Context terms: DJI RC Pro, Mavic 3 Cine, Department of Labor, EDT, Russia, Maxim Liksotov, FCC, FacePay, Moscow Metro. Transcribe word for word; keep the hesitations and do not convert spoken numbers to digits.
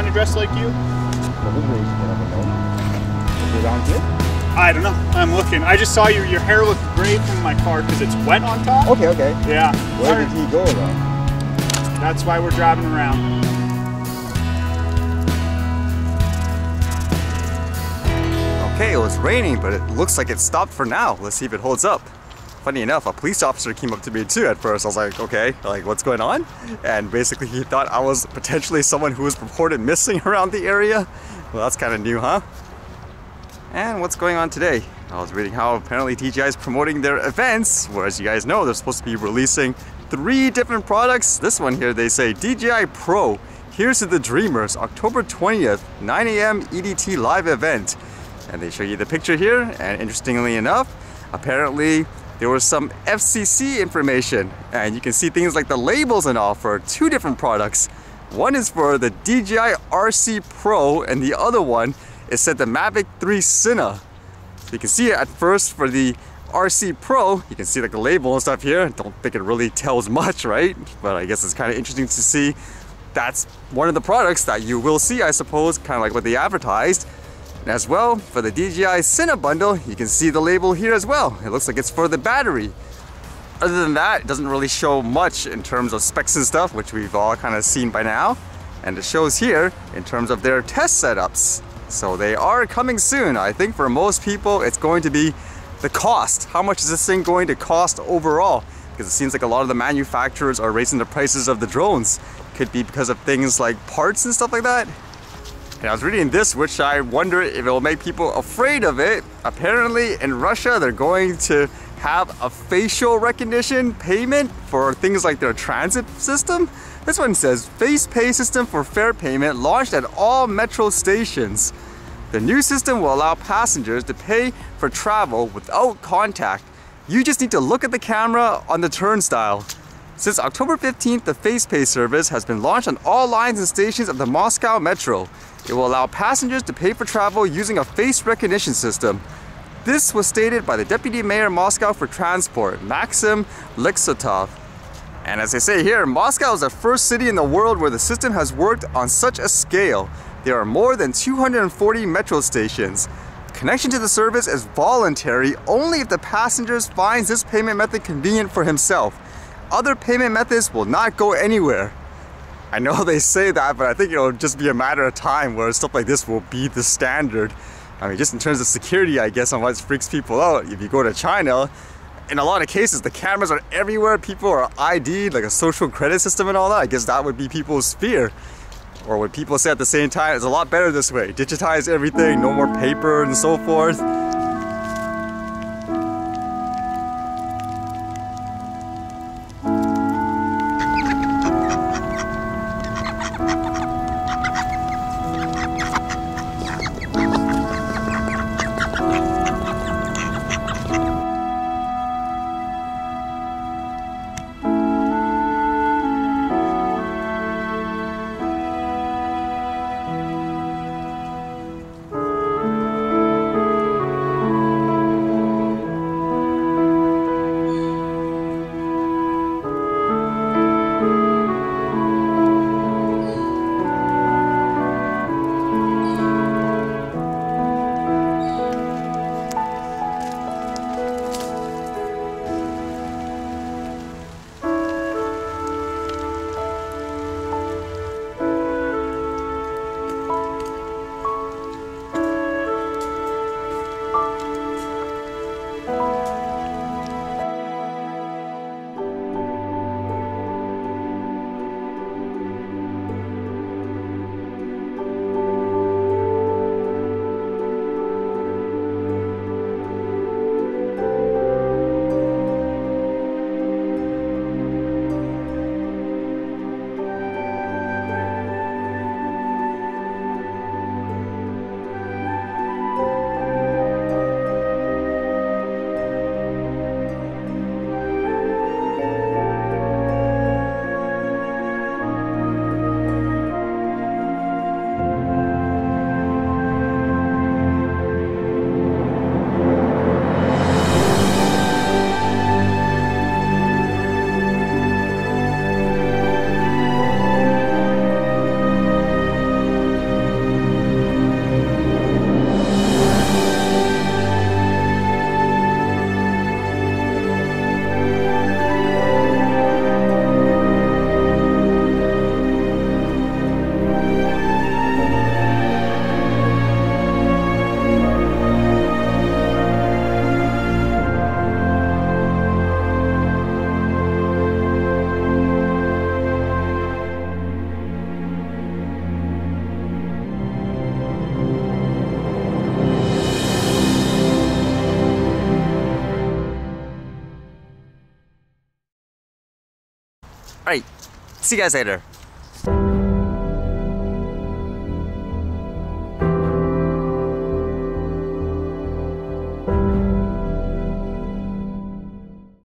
kind of dressed like you? Is it on here? I don't know. I'm looking. I just saw you. Your hair looked great in my car because it's wet on top. Okay, okay. Yeah. Where did he go though? That's why we're driving around. Okay, it was raining, but it looks like it stopped for now. Let's see if it holds up. Funny enough, a police officer came up to me too at first. I was like, okay, like what's going on? And basically he thought I was potentially someone who was reported missing around the area. Well, that's kind of new, huh? And what's going on today? I was reading how apparently D J I is promoting their events, whereas you guys know they're supposed to be releasing three different products. This one here, they say D J I Pro, here's to the dreamers, October twentieth, nine A M E D T live event. And they show you the picture here, and interestingly enough, apparently there was some F C C information, and you can see things like the labels and all for two different products. One is for the D J I R C Pro, and the other one is said the Mavic three Cine. So you can see it at first for the R C Pro, you can see like the label and stuff here. Don't think it really tells much, right? But I guess it's kind of interesting to see. That's one of the products that you will see, I suppose, kind of like what they advertised. And as well, for the D J I Cine bundle, you can see the label here as well. It looks like it's for the battery. Other than that, it doesn't really show much in terms of specs and stuff, which we've all kind of seen by now. And it shows here in terms of their test setups. So they are coming soon. I think for most people, it's going to be the cost. How much is this thing going to cost overall? Because it seems like a lot of the manufacturers are raising the prices of the drones. Could be because of things like parts and stuff like that. And I was reading this, which I wonder if it'll make people afraid of it. Apparently in Russia, they're going to have a facial recognition payment for things like their transit system. This one says, FacePay system for fare payment launched at all metro stations. The new system will allow passengers to pay for travel without contact. You just need to look at the camera on the turnstile. Since October fifteenth, the FacePay service has been launched on all lines and stations of the Moscow Metro. It will allow passengers to pay for travel using a face recognition system. This was stated by the Deputy Mayor of Moscow for Transport, Maxim Liksotov. And as they say here, Moscow is the first city in the world where the system has worked on such a scale. There are more than two hundred forty metro stations. Connection to the service is voluntary only if the passenger finds this payment method convenient for himself. Other payment methods will not go anywhere. I know they say that, but I think it'll just be a matter of time where stuff like this will be the standard. I mean, just in terms of security, I guess, and what freaks people out. If you go to China, in a lot of cases, the cameras are everywhere. People are I D'd, like a social credit system and all that. I guess that would be people's fear. Or what people say at the same time, it's a lot better this way. Digitize everything, no more paper and so forth. Alright, see you guys later.